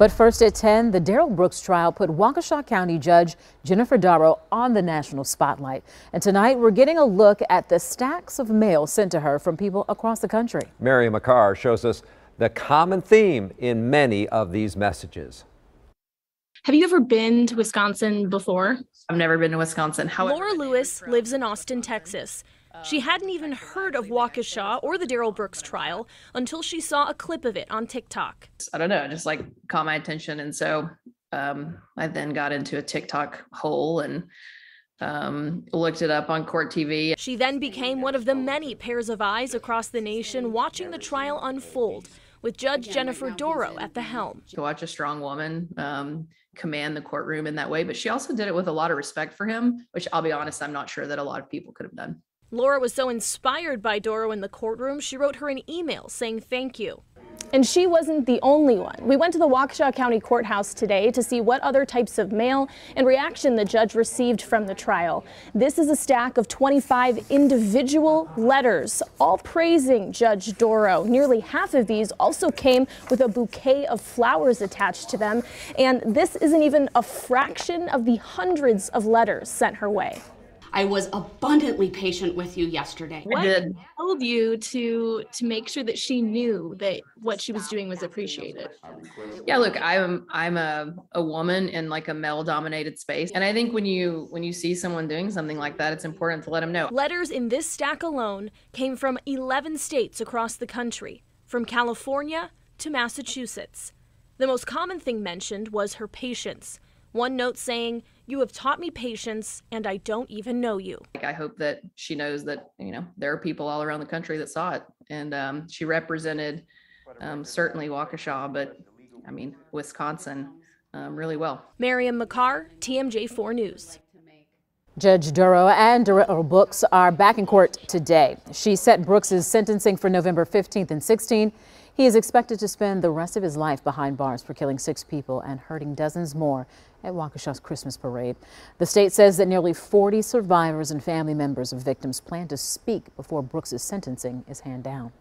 But first at 10, the Darrell Brooks trial put Waukesha County Judge Jennifer Dorow on the national spotlight. And tonight we're getting a look at the stacks of mail sent to her from people across the country. Mary McCarr shows us the common theme in many of these messages. Have you ever been to Wisconsin before? I've never been to Wisconsin. However, Laura Lewis lives in Austin, Texas. She hadn't even heard of Waukesha or the Darrell Brooks trial until she saw a clip of it on TikTok. I don't know, it just like caught my attention. And so I then got into a TikTok hole and looked it up on Court TV. She then became one of the many pairs of eyes across the nation watching the trial unfold, with Judge Jennifer Dorow at the helm. To watch a strong woman command the courtroom in that way, but she also did it with a lot of respect for him, which I'll be honest, I'm not sure that a lot of people could have done. Laura was so inspired by Dorow in the courtroom, she wrote her an email saying thank you. And she wasn't the only one. We went to the Waukesha County Courthouse today to see what other types of mail and reaction the judge received from the trial. This is a stack of 25 individual letters, all praising Judge Dorow. Nearly half of these also came with a bouquet of flowers attached to them. And this isn't even a fraction of the hundreds of letters sent her way. I was abundantly patient with you yesterday. What held you to make sure that she knew that what she was doing was appreciated? Yeah, look, I'm a woman in like a male-dominated space, and I think when you see someone doing something like that, it's important to let them know. Letters in this stack alone came from 11 states across the country, from California to Massachusetts. The most common thing mentioned was her patience. One note saying, "You have taught me patience, and I don't even know you." I hope that she knows that, you know, there are people all around the country that saw it, and she represented certainly Waukesha, but I mean Wisconsin really well. Mary McCarr, TMJ4 News. Judge Dorow and Darrell Brooks are back in court today. She set Brooks's sentencing for November 15th and 16th. He is expected to spend the rest of his life behind bars for killing 6 people and hurting dozens more at Waukesha's Christmas parade. The state says that nearly 40 survivors and family members of victims plan to speak before Brooks's sentencing is handed down.